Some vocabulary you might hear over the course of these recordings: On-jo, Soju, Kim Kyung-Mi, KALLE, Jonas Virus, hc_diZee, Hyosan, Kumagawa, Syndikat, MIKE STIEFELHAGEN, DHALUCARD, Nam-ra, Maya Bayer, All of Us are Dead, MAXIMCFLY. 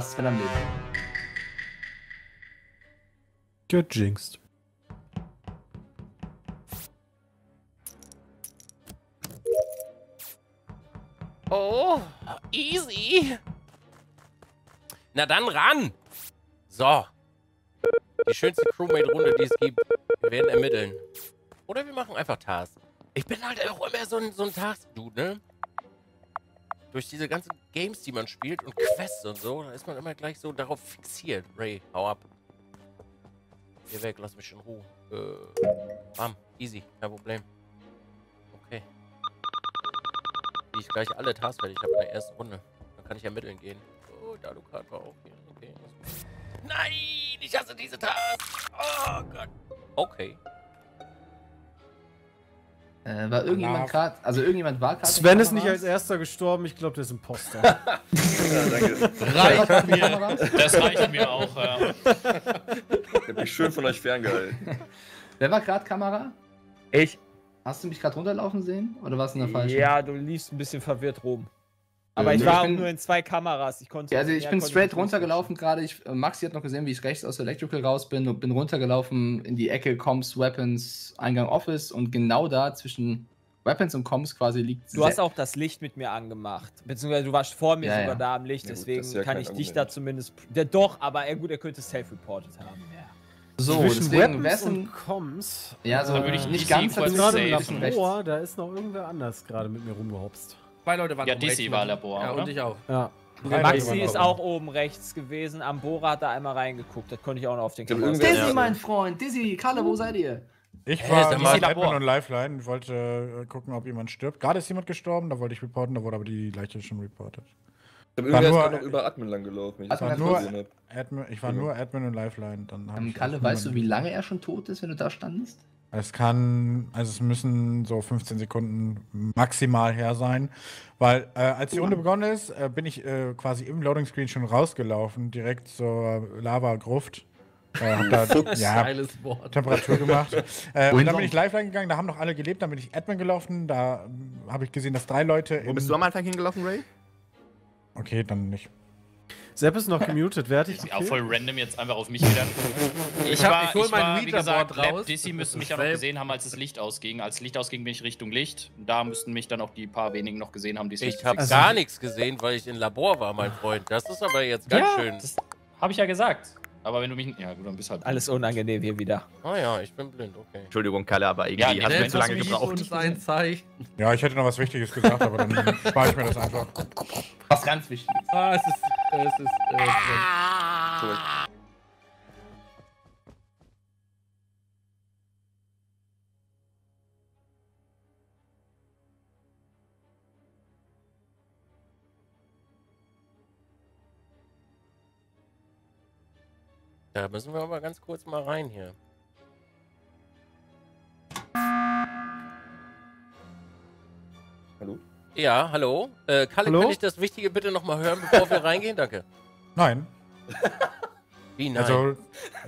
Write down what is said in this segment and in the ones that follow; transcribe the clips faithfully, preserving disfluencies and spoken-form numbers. Was ist, wenn er lebt? Get jinxed. Oh, easy. Na dann ran. So. Die schönste Crewmate-Runde, die es gibt. Wir werden ermitteln. Oder wir machen einfach Tasks. Ich bin halt auch immer so ein, so ein Task-Dude, ne? Durch diese ganzen Games, die man spielt und Quests und so, da ist man immer gleich so darauf fixiert. Ray, hau ab. Geh weg, lass mich in Ruhe. Äh, bam, easy, kein Problem. Okay. Ich gleich alle Tasks fertig habe in der ersten Runde. Dann kann ich ermitteln gehen. Oh, DHALUCARD war auch hier. Okay. Nein, ich hasse diese Tasks. Oh Gott. Okay. Äh, war irgendjemand gerade, also irgendjemand war gerade... Sven ist nicht als erster gestorben, ich glaube, der ist ein Imposter. Ja, danke. Reicht mir. Das reicht mir auch, ja. Ich hab mich schön von euch ferngehalten. Wer war gerade Kamera? Ich. Hast du mich gerade runterlaufen sehen? Oder warst du in der falschen? Ja, du liefst ein bisschen verwirrt rum. Aber ich war auch nur in zwei Kameras. Ich konnte. Ja, also ich bin straight runtergelaufen gerade. Maxi hat noch gesehen, wie ich rechts aus Electrical raus bin und bin runtergelaufen in die Ecke Comms, Weapons, Eingang Office und genau da zwischen Weapons und Comms quasi liegt. Du hast auch das Licht mit mir angemacht. Beziehungsweise du warst vor mir ja, sogar ja. da am Licht, ja, gut, deswegen ja kann ich dich da zumindest. Ja, doch, aber ja, gut, er könnte self-reported haben. Ja. So, zwischen deswegen Weapons und Comms. Ja, so also würde ich nicht ganz dazwischen rechts. Oh, da ist noch irgendwer anders gerade mit mir rumgehopst. Zwei Leute waren ja, D C war Labor, ja, oder? Und ich auch. Ja. Ja, Maxi ist auch oben rechts gewesen. Am Bohrer hat da einmal reingeguckt. Das konnte ich auch noch auf den Kameras. D H A L U C A R D, mein Freund. D H A L U C A R D, Kalle, wo seid ihr? Ich hey, war mal Admin und Lifeline und wollte gucken, ob jemand stirbt. Gerade ist jemand gestorben, da wollte ich reporten, da wurde aber die Leiche schon reportet. Ich war nur noch über Admin lang gelaufen. Ich war nur Admin, ich war nur Admin und Lifeline. Dann ähm, Kalle, weißt du, wie lange er schon tot ist, wenn du da standest? Es kann, also es müssen so fünfzehn Sekunden maximal her sein, weil äh, als die Runde begonnen ist, äh, bin ich äh, quasi im Loading Screen schon rausgelaufen, direkt zur Lava-Gruft. Äh, hab da ja, Temperatur gemacht. äh, und dann bin ich Lifeline gegangen, da haben noch alle gelebt, dann bin ich Admin gelaufen, da äh, habe ich gesehen, dass drei Leute... Wo bist du am Anfang hingelaufen, Ray? Okay, dann nicht. Sepp ist noch gemutet, wer hat dich auch voll random jetzt einfach auf mich wieder. Ich habe hol mein Leaderboard raus. D C müsste mich ja noch gesehen haben, als das Licht ausging. Als das Licht ausging, bin ich Richtung Licht. Da müssten mich dann auch die paar wenigen noch gesehen haben, die es nicht. Ich habe also gar nichts gesehen, weil ich im Labor war, mein Freund. Das ist aber jetzt ganz ja, schön. Das habe ich ja gesagt. Aber wenn du mich... Ja, gut, dann bist halt... Alles unangenehm hier wieder. Ah ja, ich bin blind, okay. Entschuldigung, Kalle, aber irgendwie ja, hast du zu lange gebraucht. Ja, ich hätte noch was Wichtiges gesagt, aber dann spare ich mir das einfach. Was ganz Wichtiges. Ah, es ist... Äh, es ist... Äh, ah! Da müssen wir aber ganz kurz mal rein hier. Hallo? Ja, hallo. Äh, Kalle, hallo? Kann ich das Wichtige bitte nochmal hören, bevor wir reingehen? Danke. Nein. Wie nein? Also,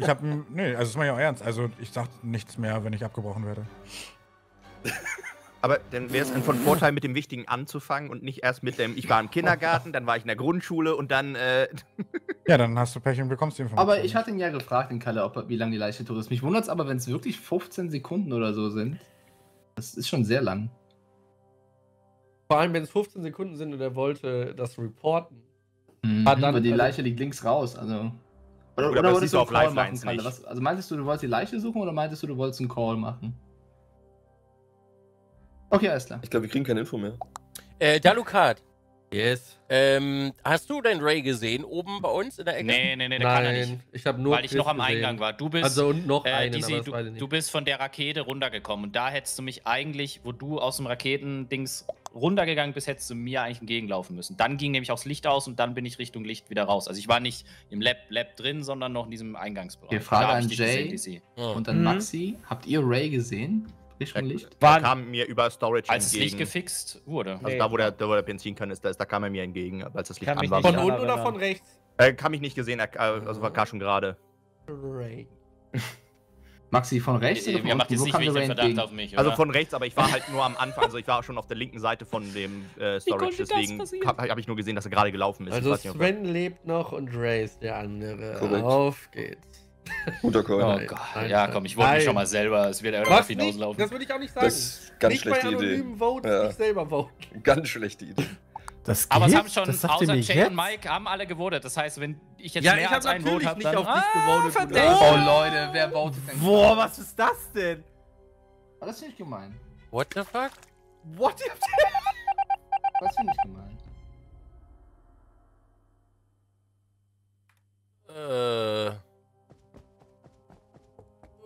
ich hab... Nee, also, das war ja auch ernst. Also, ich sag nichts mehr, wenn ich abgebrochen werde. Aber dann wäre es von Vorteil, mit dem Wichtigen anzufangen und nicht erst mit dem, ich war im Kindergarten, dann war ich in der Grundschule und dann, äh... Ja, dann hast du Pech und bekommst die Information. Aber ich hatte ihn ja gefragt, den Kalle, ob, wie lange die Leiche tot ist. Mich wundert es aber, wenn es wirklich fünfzehn Sekunden oder so sind. Das ist schon sehr lang. Vor allem, wenn es fünfzehn Sekunden sind und er wollte das reporten. Mhm, dann, aber die Leiche also liegt links raus, also... Oder, oder, oder wolltest du auf Live machen, Kalle? Was, also meintest du, du wolltest die Leiche suchen oder meintest du, du wolltest einen Call machen? Okay, alles klar. Ich glaube, wir kriegen keine Info mehr. Äh, DHALUCARD. Yes. Ähm, hast du deinen Ray gesehen, oben bei uns in der Ecke? Nee, nee, nee, der Nein, kann er nicht. Ich habe nur Weil ich noch am Eingang gesehen. war. Du bist, also und noch äh, einen, DHALUCARD, aber das weiß ich nicht. Du bist von der Rakete runtergekommen. Und da hättest du mich eigentlich, wo du aus dem Raketendings runtergegangen bist, hättest du mir eigentlich entgegenlaufen müssen. Dann ging nämlich auch das Licht aus und dann bin ich Richtung Licht wieder raus. Also ich war nicht im Lab, Lab drin, sondern noch in diesem Eingangsbereich. Wir fragen an Jay gesehen, und dann Maxi. Mhm. Habt ihr Ray gesehen? Licht? Da kam mir über Storage als entgegen. Als Licht gefixt wurde. Also nee. da, wo der, da, wo der Benzinkanister ist, da kam er mir entgegen, als das Licht an war. Von unten oder von rechts? Äh, kann mich nicht gesehen, also war gar schon gerade. Ray. Maxi, von rechts oder von ja, macht jetzt nicht wegen Verdacht auf mich, oder? Also von rechts, aber ich war halt nur am Anfang, also ich war schon auf der linken Seite von dem äh, Storage, deswegen habe hab ich nur gesehen, dass er gerade gelaufen ist. Also Sven lebt noch und Ray ist der andere. Korrekt. Auf geht's. Guter Call. Oh Gott. Ja, komm, ich wollte mich schon mal selber, es wird irgendwas hinauslaufen. Das würde ich auch nicht sagen. Das ist ganz nicht schlechte bei anonymen Idee. Votes, ja. Nicht selber voten. Ganz schlechte Idee. Das geht? Aber es haben schon, das außer Jay und Mike, haben alle gewotet. Das heißt, wenn ich jetzt ja, mehr ich als einen Vote habe, dann... Auf ah, gewotet, oh, Leute, wer votet denn? Boah, was ist das denn? Oh, das finde ich gemein. What the fuck? What the fuck? Das finde ich gemein. Äh...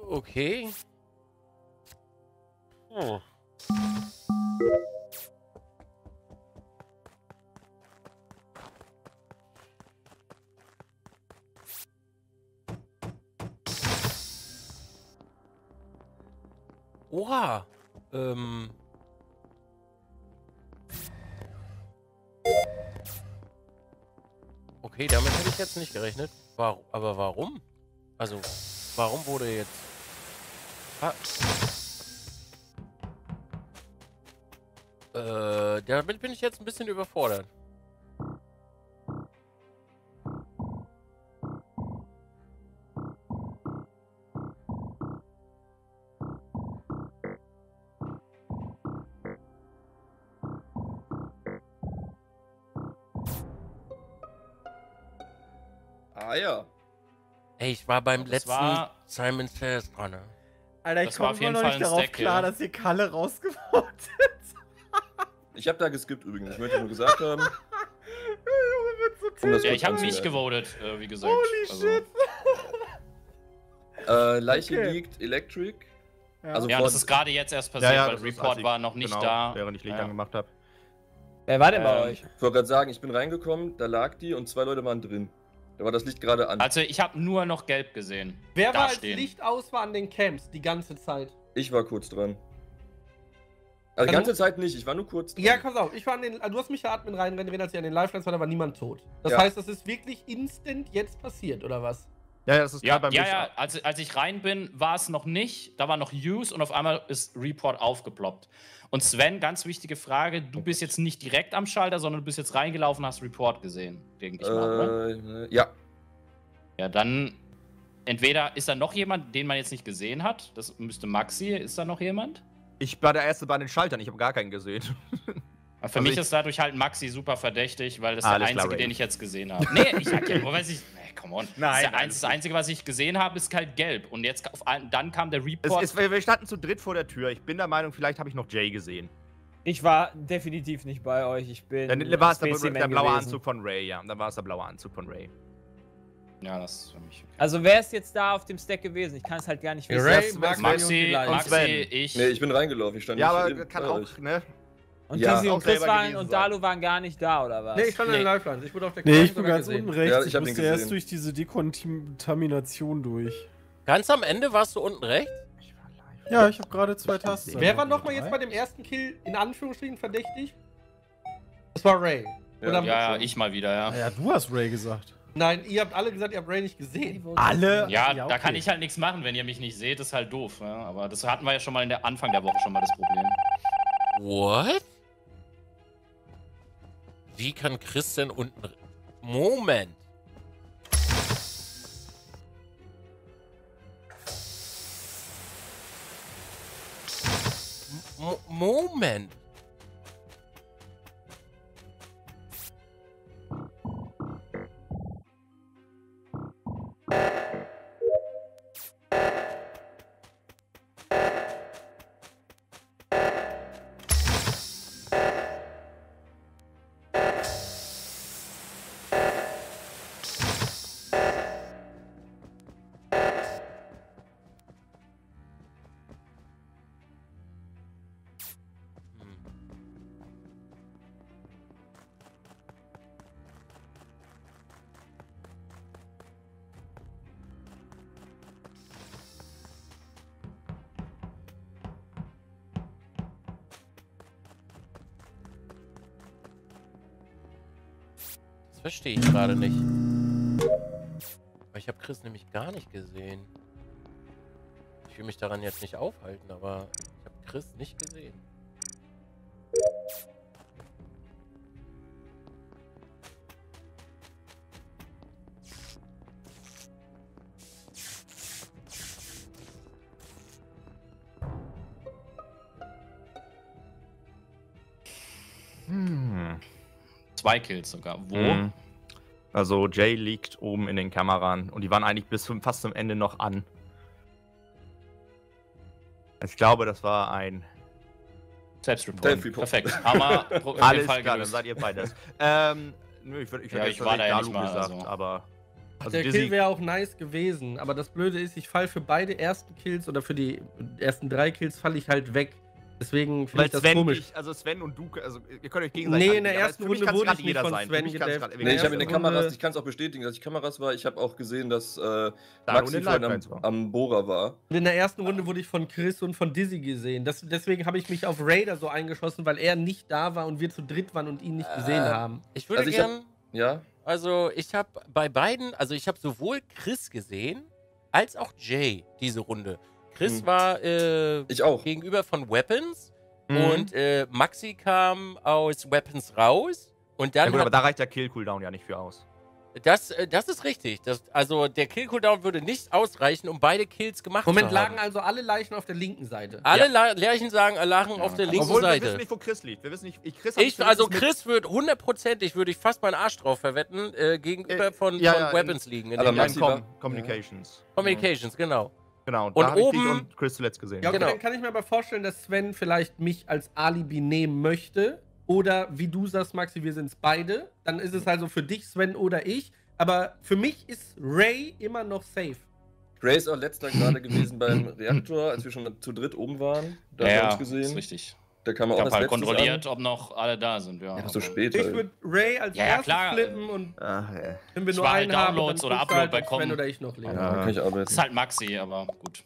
Okay. Oh. Oha! Ähm. Okay, damit hätte ich jetzt nicht gerechnet. War, aber warum? Also, warum wurde jetzt... Ah. Äh, damit bin ich jetzt ein bisschen überfordert. Ah ja. Ey, ich war beim das letzten war... Simon Says dran. Ne? Alter, ich komme noch nicht darauf klar, dass ihr Kalle rausgeworfen habt. Ich hab da geskippt übrigens, ich möchte nur gesagt haben. um ja, ich hab nicht gewotet, äh, wie gesagt. Holy also. Shit! äh, Leiche okay. liegt, Electric. Ja, also ja das ist gerade jetzt erst passiert, ja, ja, weil Report war noch nicht genau, da. Während ich Licht ja. angemacht hab. Wer war denn äh, bei euch? Ich wollte gerade sagen, ich bin reingekommen, da lag die und zwei Leute waren drin. Da war das Licht gerade an. Also ich habe nur noch gelb gesehen. Wer da war als stehen. Licht aus war an den Camps die ganze Zeit? Ich war kurz dran. Also die ganze Zeit nicht, ich war nur kurz dran. Ja, pass auf, ich war an den, du hast mich ja Admin reinrennen, als ich an den Lifelines war, da war niemand tot. Das ja. heißt, das ist wirklich instant jetzt passiert, oder was? Ja, ja, das ist ja, klar beim Ja, ja, als, als ich rein bin, war es noch nicht. Da war noch Use und auf einmal ist Report aufgeploppt. Und Sven, ganz wichtige Frage, du bist jetzt nicht direkt am Schalter, sondern du bist jetzt reingelaufen und hast Report gesehen. Gegen dich äh, mal, ja. Ja, dann entweder ist da noch jemand, den man jetzt nicht gesehen hat. Das müsste Maxi, ist da noch jemand? Ich war der Erste bei den Schaltern, ich habe gar keinen gesehen. Aber für also mich ist dadurch halt Maxi super verdächtig, weil das ist der Einzige, klar, den ich jetzt gesehen habe. Nee, ich hab ja nur, weiß ich... Come on. Nein, das, nein, das Einzige, was ich gesehen habe, ist halt gelb. Und jetzt auf ein, dann kam der Report. Es, es, wir standen zu dritt vor der Tür. Ich bin der Meinung, vielleicht habe ich noch Jay gesehen. Ich war definitiv nicht bei euch. Ich bin. Dann war es der, der blaue Anzug von Ray, ja. Dann war es der blaue Anzug von Ray. Ja, das ist für mich. Okay. Also, wer ist jetzt da auf dem Stack gewesen? Ich kann es halt gar nicht wissen. Ray, Maxi, Maxi, und Maxi, ich. Nee, ich bin reingelaufen. Ich stand ja, nicht aber in, kann auch, ne? Und ja, Dizee und Chris waren und Dalu waren gar nicht da, oder was? Nee, ich stand nee. in den Lifelines. Ich wurde auf der Karte. Nee, ich bin ganz gesehen. unten rechts. Ja, ich, ich musste erst durch diese Dekontamination durch. Ganz am Ende warst du unten rechts? Ich war live. Ja, ich habe gerade zwei Tasten. Wer war nochmal jetzt bei dem ersten Kill in Anführungsstrichen verdächtig? Das war Ray. Ja, oder ja, ja ich mal wieder, ja. Ja, du hast Ray gesagt. Nein, ihr habt alle gesagt, ihr habt Ray nicht gesehen. Alle? Ja, ja okay. Da kann ich halt nichts machen, wenn ihr mich nicht seht. Das ist halt doof. Ja. Aber das hatten wir ja schon mal in der Anfang der Woche schon mal das Problem. What? Wie kann Chris denn unten... Moment! M- Moment! Verstehe ich gerade nicht. Aber ich habe Chris nämlich gar nicht gesehen. Ich Ich will mich daran jetzt nicht aufhalten, aber ich habe Chris nicht gesehen. Hm. Zwei Kills sogar. Wo? Hm. Also Jay liegt oben in den Kameran und die waren eigentlich bis zum, fast zum Ende noch an. Ich glaube, das war ein Selbstreport. Perfekt. Hammer. Alles klar, dann seid ihr beides. ähm, nö, ich würde ich, ja, ich war da ja nicht mal, gesagt, also. aber also der DHALUCARD Kill wäre auch nice gewesen, aber das Blöde ist, ich falle für beide ersten Kills oder für die ersten drei Kills falle ich halt weg. Deswegen finde ich das Sven, komisch. Ich, also Sven und du, also ihr könnt euch gegenseitig... Nee, in der ersten Runde wurde ich nicht von sein. Sven gedacht. Nee, ich habe in den Kameras, ich kann es auch bestätigen, dass ich Kameras war. Ich habe auch gesehen, dass äh, Maxi vorhin am, am Bohrer war. Und in der ersten Runde wurde ich von Chris und von DHALUCARD gesehen. Das, deswegen habe ich mich auf Raider so eingeschossen, weil er nicht da war und wir zu dritt waren und ihn nicht gesehen äh, haben. Ich würde also gerne... Ja? Also ich habe bei beiden, also ich habe sowohl Chris gesehen, als auch Jay diese Runde. Chris war äh, ich auch. gegenüber von Weapons mhm. und äh, Maxi kam aus Weapons raus. Und dann ja gut, aber da reicht der Kill-Cooldown ja nicht für aus. Das, äh, das ist richtig. Das, also der Kill-Cooldown würde nicht ausreichen, um beide Kills gemacht Moment, zu haben. Moment, lagen also alle Leichen auf der linken Seite. Alle ja. Leichen sagen, lagen ja. auf der linken Obwohl, Seite. Wir wissen nicht, wo Chris liegt. Wir wissen nicht, ich, Chris ich, also Chris wird hundertprozentig, würde ich fast meinen Arsch drauf verwetten, äh, gegenüber äh, von, ja, von ja, Weapons in, liegen. In aber Maxi war, Communications. Ja. Communications, genau. Genau, und, und da habe ich dich und Chris zuletzt gesehen. Ja, okay, genau. Dann kann ich mir aber vorstellen, dass Sven vielleicht mich als Alibi nehmen möchte. Oder wie du sagst, Maxi, wir sind es beide. Dann ist es also für dich, Sven oder ich. Aber für mich ist Ray immer noch safe. Ray ist auch letzter gerade gewesen beim Reaktor, als wir schon zu dritt oben waren. Da ja, habe ich gesehen. Ist richtig. Da kann man ich auch das halt kontrolliert, an. ob noch alle da sind. Ja, ja so spät. Ich würde Ray als ja, erstes klar. flippen und Ach, ja. wenn wir nur einen Downloads haben, dann oder Upload halt bei Kommen oder ich noch leben. Ja, ja. Das ist halt Maxi, aber gut.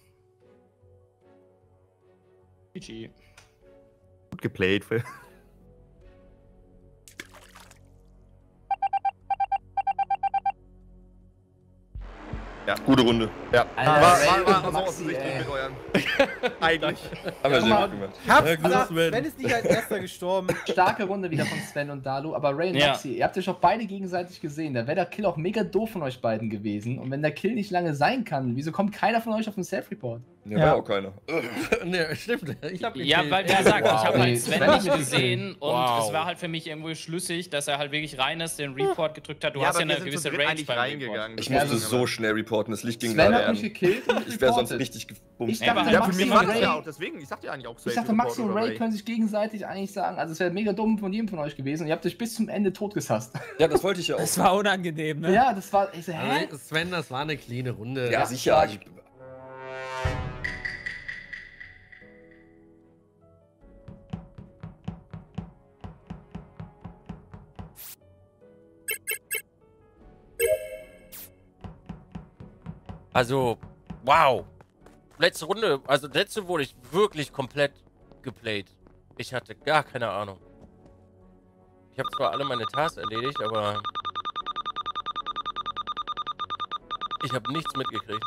G G. Gut geplayt. Ja, gute Runde. Ja. Alter, war, war, war, war so offensichtlich mit euren. Eigentlich. Haben wir sehr gut gemacht. Also, Sven ist nicht als erster gestorben. Starke Runde wieder von Sven und Dalu, aber Ray und Maxi, ja. ihr habt euch auch beide gegenseitig gesehen. Da wäre der Kill auch mega doof von euch beiden gewesen. Und wenn der Kill nicht lange sein kann, wieso kommt keiner von euch auf den Self-Report? Ja, ja. War auch keiner. Ne, stimmt. Ich hab ja, weil wer sagt, wow. ich habe halt Sven nicht gesehen und wow. es war halt für mich irgendwo schlüssig, dass er halt wirklich rein ist, den Report gedrückt hat. Du ja, hast ja eine gewisse Range reingegangen. Ich musste so schnell reporten. Das Licht ging Sven hat mich gekillt und ich wäre sonst richtig gebummt. Ich dachte, ja, für mich war das ja auch, deswegen, ich sagte eigentlich auch safe. Ich dachte, Maxi und Ray können sich gegenseitig eigentlich sagen, also es wäre mega dumm von jedem von euch gewesen und ihr habt euch bis zum Ende totgesasst. Ja, das wollte ich ja auch. Das war unangenehm, ne? Ja, das war, ich so, hä? Sven, das war eine cleane Runde. Ja, sicher. Ich Also, wow. Letzte Runde, also letzte wurde ich wirklich komplett geplayt. Ich hatte gar keine Ahnung. Ich habe zwar alle meine Tasks erledigt, aber ich habe nichts mitgekriegt.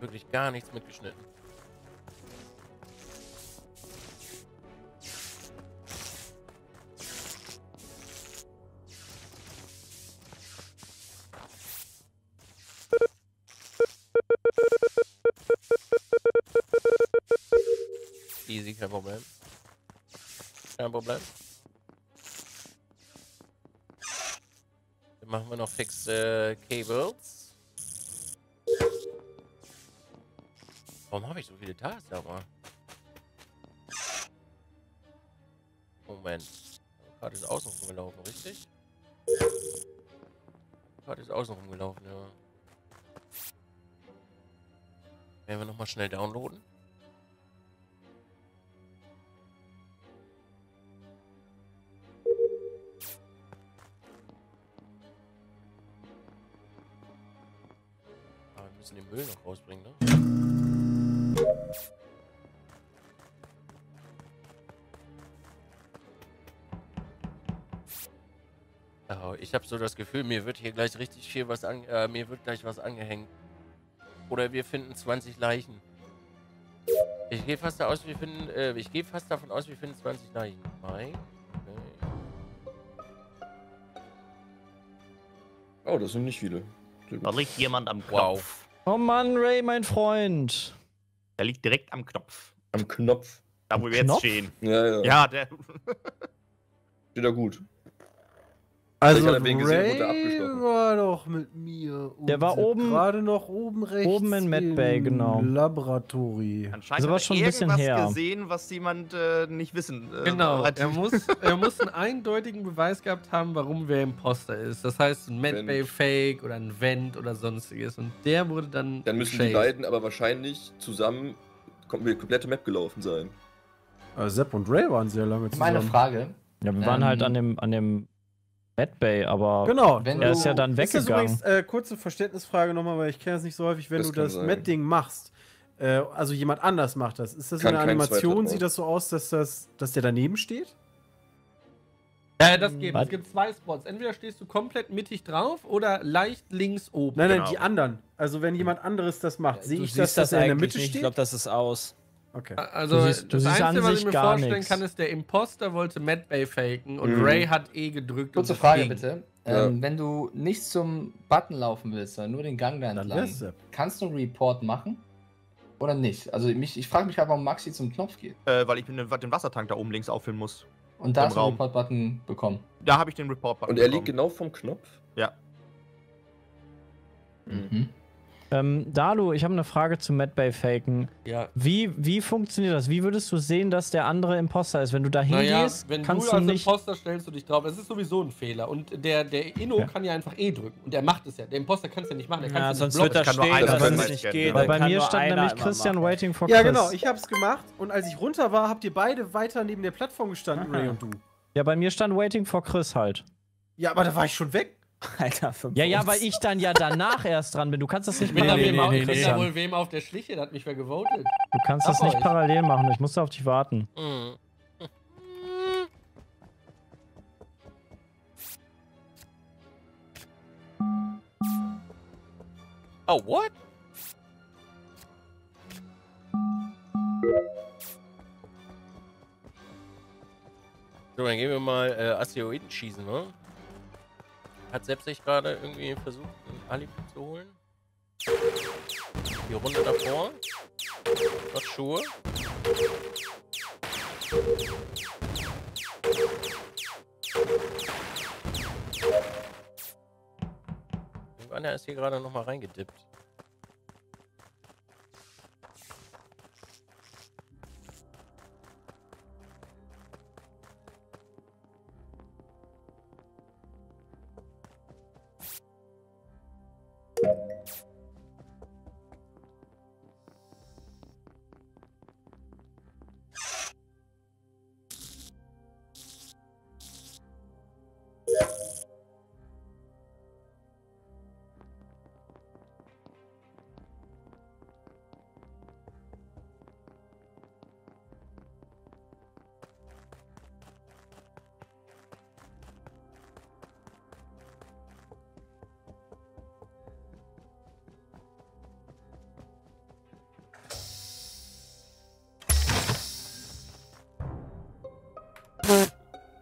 Wirklich gar nichts mitgeschnitten. Easy, kein Problem. Kein Problem. Dann machen wir noch fix äh, Cables. Warum habe ich so viele Tasks da mal? Moment. Die Karte ist außen rumgelaufen, richtig? Die Karte ist außen rumgelaufen, ja. Werden wir nochmal schnell downloaden? Müssen den Müll noch rausbringen, ne? Genau, ich habe so das Gefühl, mir wird hier gleich richtig viel was an, äh, mir wird gleich was angehängt. Oder wir finden zwanzig Leichen. Ich gehe fast, da äh, geh fast davon aus, wir finden zwanzig Leichen. Nein. Oh, das sind nicht viele. Da liegt jemand am Knopf. Wow. Oh Mann, Ray, mein Freund. Der liegt direkt am Knopf. Am Knopf? Da, wo am wir Knopf? Jetzt stehen. Ja, ja. Ja, der... Wieder gut. Also, also Ray war doch mit mir. Und der war oben... Gerade noch oben rechts. Oben in Medbay, genau. Laboratory. Anscheinend also war schon ein bisschen her. Gesehen, was jemand äh, nicht wissen äh, Genau. Hat. Er, muss, er muss einen eindeutigen Beweis gehabt haben, warum wer Imposter ist. Das heißt, ein Medbay-Fake oder ein Vent oder sonstiges. Und der wurde dann... Dann müssen die beiden aber wahrscheinlich zusammen die komplette Map gelaufen sein. Aber Sepp und Ray waren sehr lange zusammen. Meine Frage... Ja, wir ähm, waren halt an dem, an dem Medbay, aber genau, wenn er du, ist ja dann weggegangen. Ist das übrigens, äh, kurze Verständnisfrage nochmal, weil ich kenne das nicht so häufig, wenn das du das Med-Ding machst, äh, also jemand anders macht das, ist das kann in der Animation, sieht das so aus, dass, das, dass der daneben steht? Äh, das geht, es gibt zwei Spots, entweder stehst du komplett mittig drauf oder leicht links oben. Nein, nein, genau. Die anderen, also wenn jemand anderes das macht, ja, sehe ich, dass das, das in der Mitte nicht. Steht? Ich glaube, das ist aus. Okay. Also du siehst, du das siehst Einzige, was ich mir vorstellen nix. Kann, ist, der Imposter wollte Medbay faken und mhm. Ray hat eh gedrückt. Kurze Frage ging. Bitte. Ja. Ähm, wenn du nicht zum Button laufen willst, sondern nur den Gang da entlang, kannst du einen Report machen oder nicht? Also mich, ich frage mich gerade, warum Maxi zum Knopf geht. Äh, weil ich den, den Wassertank da oben links auffüllen muss. Und da hast du den Report-Button bekommen? Da habe ich den Report-Button bekommen. Und er liegt genau vom Knopf? Ja. Mhm. Ähm, Dalu, ich habe eine Frage zu Medbay-Faken. Ja. Wie, wie funktioniert das? Wie würdest du sehen, dass der andere Imposter ist? Wenn du da hingehst, naja, kannst du, du als nicht... Imposter stellst du dich drauf. Es ist sowieso ein Fehler. Und der, der Inno ja. kann ja einfach E drücken. Und er macht es ja. Der Imposter kann es ja nicht machen. Der ja, sonst wird da stehen, dass es nicht geht. Weil bei mir stand nämlich Christian machen. Waiting for Chris. Ja, genau. Ich habe es gemacht. Und als ich runter war, habt ihr beide weiter neben der Plattform gestanden, Ray und du. Ja, bei mir stand Waiting for Chris halt. Ja, aber da war ich schon weg. Alter, für ja, ja, weil ich dann ja danach erst dran bin. Du kannst das nicht nee, parallel nee, machen. Nee, nee, ich bin da wohl wem auf der Schliche, der hat mich wer gewotet. Du kannst das Ach, nicht euch. Parallel machen, ich muss da auf dich warten. Mhm. Oh, what? So, dann gehen wir mal äh, Asteroiden schießen, ne? Hat Sepp sich gerade irgendwie versucht, einen Alibi zu holen? Die Runde davor. Noch Schuhe. Irgendeiner ist hier gerade nochmal reingedippt.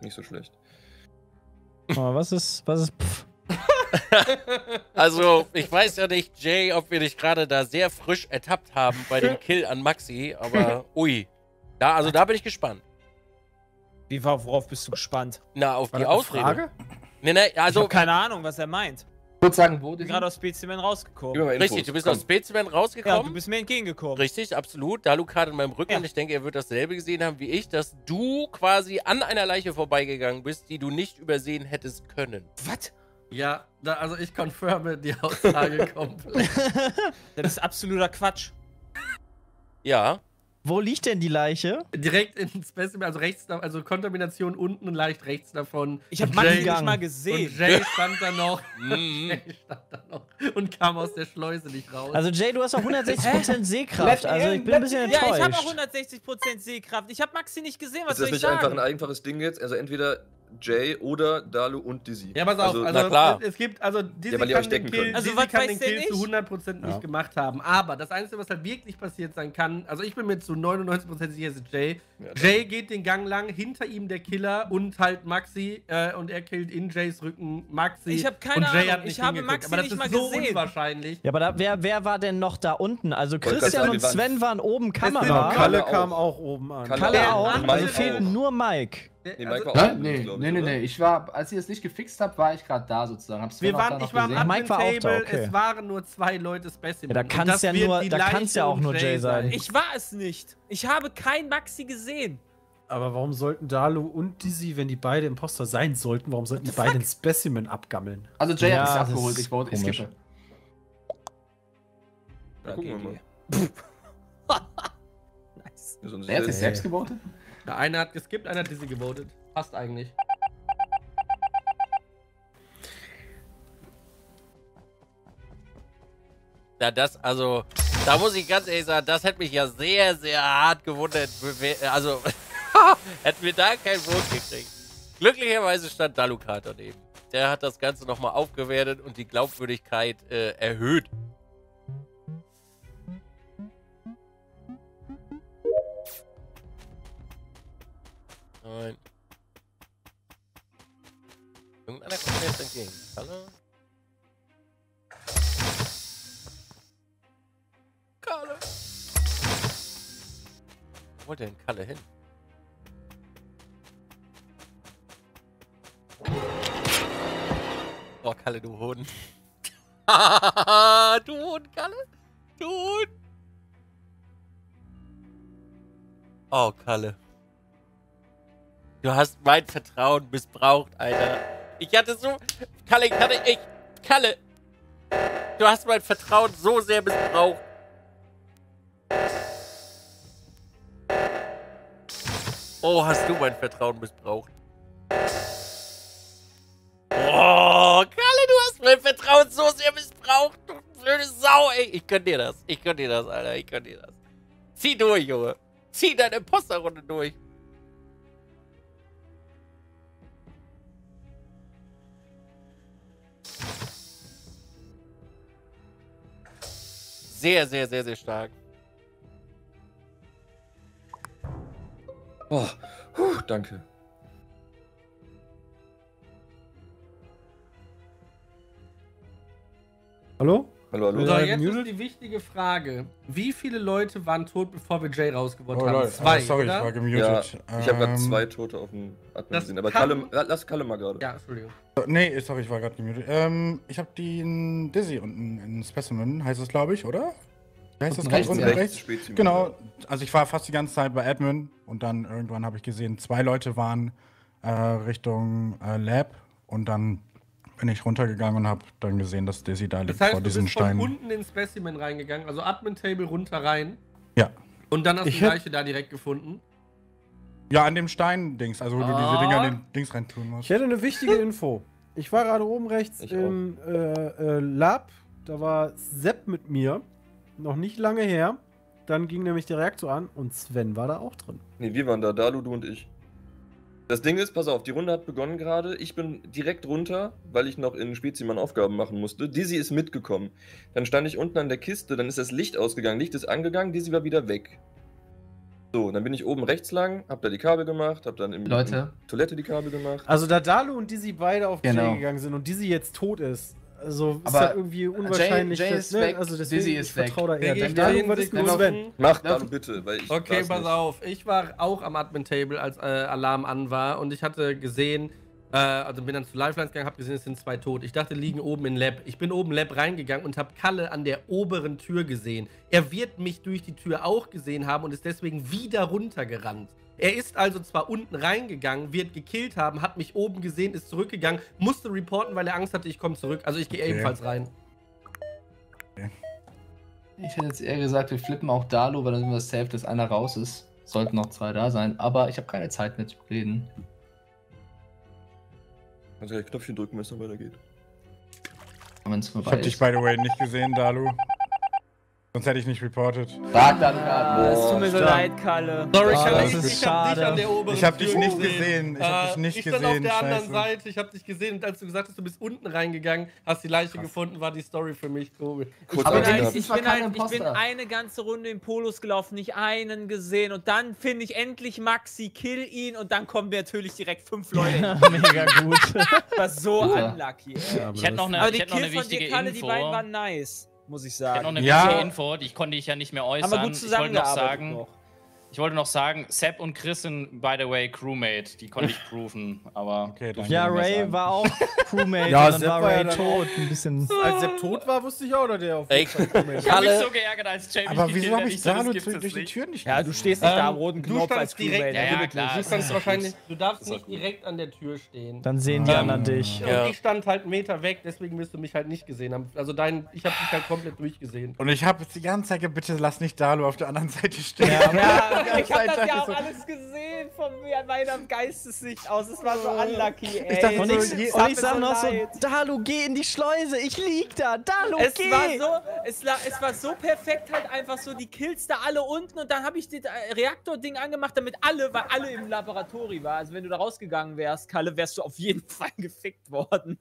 Nicht so schlecht. Oh, was ist, was ist pff? Also, ich weiß ja nicht, Jay, ob wir dich gerade da sehr frisch ertappt haben bei dem Kill an Maxi, aber ui. Da, also da bin ich gespannt. Wie, worauf bist du gespannt? Na, auf War die Ausrede. Frage? Nee, nee, also, ich hab keine Ahnung, was er meint. Ich würde sagen, wo du gerade aus Specimen rausgekommen. Richtig, du bist Komm. aus Specimen rausgekommen. Ja, du bist mir entgegengekommen. Richtig, absolut. DHALUCARD in meinem Rücken. Ja. Und ich denke, er wird dasselbe gesehen haben wie ich, dass du quasi an einer Leiche vorbeigegangen bist, die du nicht übersehen hättest können. Was? Ja, da, also ich konfirme die Aussage komplett. Das ist absoluter Quatsch. Ja. Wo liegt denn die Leiche? Direkt in Specimen, also rechts, also Kontamination unten und leicht rechts davon. Ich hab Maxi nicht mal gesehen. Und Jay stand da noch. Jay stand da noch und kam aus der Schleuse nicht raus. Also Jay, du hast auch hundertsechzig Prozent Sehkraft. Also ich bin ein bisschen enttäuscht. Ja, ich habe auch hundertsechzig Prozent Sehkraft. Ich habe Maxi nicht gesehen, was soll ich sagen? Ist das nicht einfach ein einfaches Ding jetzt? Also entweder Jay oder Dalu und DHALUCARD. Ja, pass auf, also, also na klar. Es, es gibt, also DHALUCARD ja, kann den Kill, also, kann den Kill zu hundert Prozent ja. nicht gemacht haben, aber das Einzige, was halt wirklich passiert sein kann, also ich bin mir zu neunundneunzig Prozent sicher, ist Jay. Ja, Jay geht den Gang lang, hinter ihm der Killer und halt Maxi äh, und er killt in Jays Rücken Maxi. Ich habe keine und Jay Ahnung, hat nicht ich habe Maxi aber das nicht ist mal so gesehen. Unwahrscheinlich. Ja, aber da, wer, wer war denn noch da unten? Also Christian und Sven waren oben Kamera. KALLE kam auch oben an. KALLE auch, also fehlten nur Mike. Nee, also, also, nee, ich, nee, nee, nee, ich war, als ihr es nicht gefixt habt, war ich gerade da sozusagen. Hab's wir waren, ich war am Admin-Table, war okay. Es waren nur zwei Leute Specimen. Ja, da kann es ja, ja auch nur Jay sein. Ich war es nicht. Ich habe kein Maxi gesehen. Aber warum sollten Dalu und DHALUCARD, wenn die beide Imposter sein sollten, warum sollten die beide ein Specimen abgammeln? Also Jay ja, hat es abgeholt, ich wollte, ich skippe. Ja, gucken wir mal. Nice. Er hat sich selbst gewortet? Der eine hat geskippt, einer hat DHALUCARD gewotet. Passt eigentlich. Ja, das, also, da muss ich ganz ehrlich sagen, das hätte mich ja sehr, sehr hart gewundert. Also, hätten wir da keinen Wurf gekriegt. Glücklicherweise stand DHALUCARD daneben. Der hat das Ganze nochmal aufgewertet und die Glaubwürdigkeit äh, erhöht. Nein. Irgendeiner kommt mir jetzt entgegen. Hallo? KALLE! Wo wollte denn KALLE hin? Oh, KALLE, du Hoden. Du Hoden, KALLE? Du Hoden! Oh, KALLE. Du hast mein Vertrauen missbraucht, Alter. Ich hatte so... KALLE, ich hatte... Ich... KALLE! Du hast mein Vertrauen so sehr missbraucht. Oh, hast du mein Vertrauen missbraucht. Oh, KALLE, du hast mein Vertrauen so sehr missbraucht. Du blöde Sau, ey. Ich gönn dir das. Ich gönn dir das, Alter. Ich gönn dir das. Zieh durch, Junge. Zieh deine Imposterrunde durch. Sehr, sehr, sehr, sehr stark. Oh, puh, danke. Hallo? Hallo, hallo. So, jetzt ist die wichtige Frage. Wie viele Leute waren tot, bevor wir Jay rausgeworfen oh, haben? Leute. Zwei, oh, sorry, oder? Ich war gemutet. Ja, ich habe gerade zwei Tote auf dem Admin gesehen, aber KALLE, lass KALLE mal gerade. Ja, Entschuldigung. Nee, sorry, ich war gerade gemutet. Ähm, ich habe den DHALUCARD unten, einen Specimen, heißt es, glaube ich, oder? Heißt das rechts, unten rechts? rechts? Genau, also ich war fast die ganze Zeit bei Admin und dann irgendwann habe ich gesehen, zwei Leute waren äh, Richtung äh, Lab und dann bin ich runtergegangen und habe dann gesehen, dass DHALUCARD da liegt vor diesen Steinen. Das heißt, du bist von unten in Specimen reingegangen, also Admin-Table runter rein. Ja. Und dann hast du die Leiche da direkt gefunden. Ja, an dem Stein-Dings, also wo du diese Dinger in den Dings reintun musst. Ich hätte eine wichtige Info. Ich war gerade oben rechts im äh, äh, Lab, da war Sepp mit mir, noch nicht lange her. Dann ging nämlich der Reaktor an und Sven war da auch drin. Ne, wir waren da, Dalu, du und ich. Das Ding ist, pass auf, die Runde hat begonnen gerade. Ich bin direkt runter, weil ich noch in Speziman Aufgaben machen musste. DHALUCARD ist mitgekommen. Dann stand ich unten an der Kiste, dann ist das Licht ausgegangen. Licht ist angegangen, DHALUCARD war wieder weg. So, dann bin ich oben rechts lang, hab da die Kabel gemacht, hab dann in der Toilette die Kabel gemacht. Also da Dalu und DHALUCARD beide auf genau. Jay gegangen sind und DHALUCARD jetzt tot ist. Also aber ist halt irgendwie unwahrscheinlich. Jay, Jay ist weg, also das DHALUCARD ist weg. Da eher. Ich da irgendwas ist gut, Sven. Mach Dalu bitte, weil ich okay, pass nicht. auf. Ich war auch am Admin-Table, als äh, Alarm an war und ich hatte gesehen, äh, also bin dann zu Lifelines gegangen, hab gesehen, es sind zwei tot. Ich dachte, liegen oben in Lab. Ich bin oben Lab reingegangen und hab KALLE an der oberen Tür gesehen. Er wird mich durch die Tür auch gesehen haben und ist deswegen wieder runtergerannt. Er ist also zwar unten reingegangen, wird gekillt haben, hat mich oben gesehen, ist zurückgegangen, musste reporten, weil er Angst hatte, ich komme zurück. Also ich gehe okay. ebenfalls rein. Okay. Ich hätte jetzt eher gesagt, wir flippen auch Dalu, weil dann sind wir safe, dass einer raus ist. Sollten noch zwei da sein, aber ich habe keine Zeit mehr zu reden. Also ich Knöpfchen drücken, wenn es dann weitergeht. Ich habe dich by the way nicht gesehen, Dalu. Sonst hätte ich nicht reportet. Sag dann gerade. Es tut mir so leid, Kalle. Sorry, oh, Kalle, ich, ich, ich hab dich an der oberen Ich hab dich nicht Tür gesehen. Ich hab dich nicht ich gesehen. Ich stand auf der Scheiße. anderen Seite. Ich hab dich gesehen. Und als du gesagt hast, du bist unten reingegangen, hast die Leiche Krass. gefunden, war die Story für mich komisch. Ich, aber bin, ich, ich, bin, ein, ich bin eine ganze Runde in Polos gelaufen, nicht einen gesehen. Und dann finde ich endlich Maxi, kill ihn. Und dann kommen wir natürlich direkt fünf Leute. Ja, mega gut. Das war so ja. unlucky. Ja, ich hätte noch eine, aber die ich Kill noch eine von dir, Kalle, Info. die beiden waren nice. Muss ich sagen. Ich hatte noch eine ja. wichtige Info, die ich konnte ich ja nicht mehr äußern. Aber gut zusammengearbeitet ich wollte noch sagen, noch. Ich wollte noch sagen, Sepp und Chris sind, by the way, Crewmate. Die konnte ich prüfen, aber... Okay, ja, Ray war auch Crewmate ja, und dann Sepp war Ray tot. Ein bisschen. Als Sepp tot war, wusste ich auch, oder der auf Ich hab mich so geärgert, als Jamie Aber wieso hab ich da nur durch die Tür nicht Ja, du stehst nicht ähm, da am roten Knopf als Crewmate. Ja, ja, klar, du, standst wahrscheinlich, du darfst nicht direkt an der Tür stehen. Dann sehen die anderen dich. Und ich stand halt einen Meter weg, deswegen wirst du mich halt nicht gesehen haben. Also dein, ich hab dich halt komplett durchgesehen. Und ich hab die ganze Zeit, bitte lass nicht Dalu auf der anderen Seite stehen. Ich hab das ja auch alles gesehen von meiner Geistessicht aus. Es war so unlucky, ey. Ich dachte, und ich, und ich sag noch so, Dalu, geh in die Schleuse, ich lieg da, Dalu, es geh! War so, es, es war so perfekt halt einfach so, die Kills da alle unten und dann habe ich das Reaktording angemacht, damit alle, weil alle im Laboratorium waren. Also wenn du da rausgegangen wärst, Kalle, wärst du auf jeden Fall gefickt worden.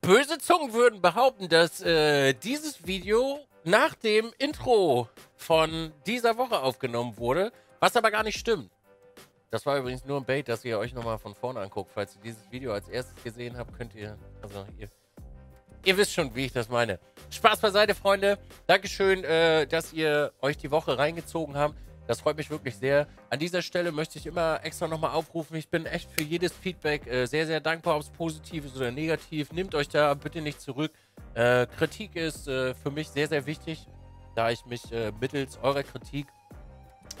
Böse Zungen würden behaupten, dass äh, dieses Video nach dem Intro von dieser Woche aufgenommen wurde, was aber gar nicht stimmt. Das war übrigens nur ein Bait, dass ihr euch nochmal von vorne anguckt. Falls ihr dieses Video als erstes gesehen habt, könnt ihr... Also, ihr, ihr wisst schon, wie ich das meine. Spaß beiseite, Freunde. Dankeschön, äh, dass ihr euch die Woche reingezogen habt. Das freut mich wirklich sehr. An dieser Stelle möchte ich immer extra nochmal aufrufen. Ich bin echt für jedes Feedback äh, sehr, sehr dankbar, ob es positiv ist oder negativ. Nehmt euch da bitte nicht zurück. Äh, Kritik ist äh, für mich sehr, sehr wichtig, da ich mich äh, mittels eurer Kritik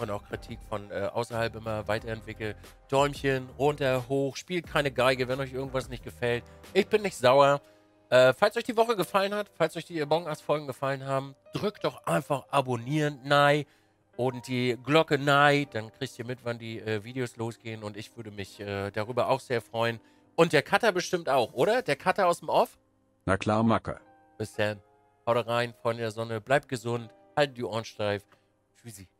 und auch Kritik von äh, außerhalb immer weiterentwickle. Däumchen, runter, hoch, spielt keine Geige, wenn euch irgendwas nicht gefällt. Ich bin nicht sauer. Äh, falls euch die Woche gefallen hat, falls euch die Among-Us-Folgen gefallen haben, drückt doch einfach abonnieren, nein. Und die Glocke, nein, dann kriegt ihr mit, wann die äh, Videos losgehen. Und ich würde mich äh, darüber auch sehr freuen. Und der Cutter bestimmt auch, oder? Der Cutter aus dem Off? Na klar, Macke. Bis dann. Haut rein, Freunde der Sonne. Bleibt gesund. Haltet die Ohren steif. Tschüssi.